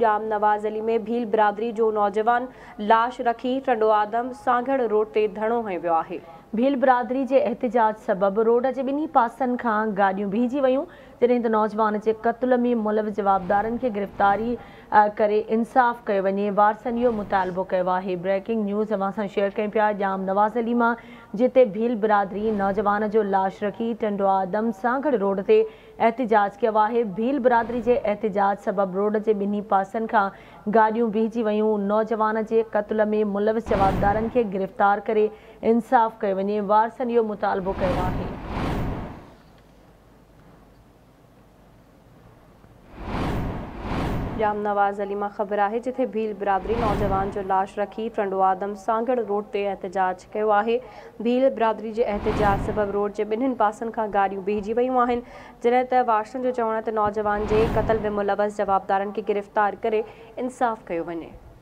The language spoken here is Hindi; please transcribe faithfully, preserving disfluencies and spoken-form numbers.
जाम नवाज अली में भील बिरादरी जो नौजवान लाश रखी टंडो आदम सांगड़ रोड ते धणो हयो आहे। भील बिरादरी के एहतजाज सबब रोड के बिन्हीं पासन का गाड़ियों बीहजी वयूं, जैं तो नौजवान के कत्ल में मुलव जवाबदारन के गिरफ्तारी करे इंसाफ किया वे वारसन यो मुतालबो किया है। ब्रेकिंग न्यूज़ असा शेयर कई पाया जाम नवाज अली मां जिते भील बिरादरी नौजवान जो लाश रखी टंडो आदम सांगड़ रोड से एहतजाज किया है। भील बिरादरी के एहतजाज सबब रोड के बिन्हीं पासन का गाड़ियों बीहजी वयूं, नौजवान के कत्ल में मुलव जवाबदारन के गिरफ्तार करे इंसाफ किया वे वारसन यो मुतालबो किया है। जाम नवाज अली मां खबर है जिथे भील बिरादरी नौजवान जो लाश रखी टंडो आदम सांगड़ रोड ते एहतजाज किया है। भील बिरादरी के एहतजाज सबब रोड के बिन्हीं पासन का गाड़ियों बीहजी वयूं आहिनि, जैं तो वारसन जो चवण है नौजवान के कत्ल में मुलवस जवाबदारन के गिरफ्तार करे इंसाफ किया वे।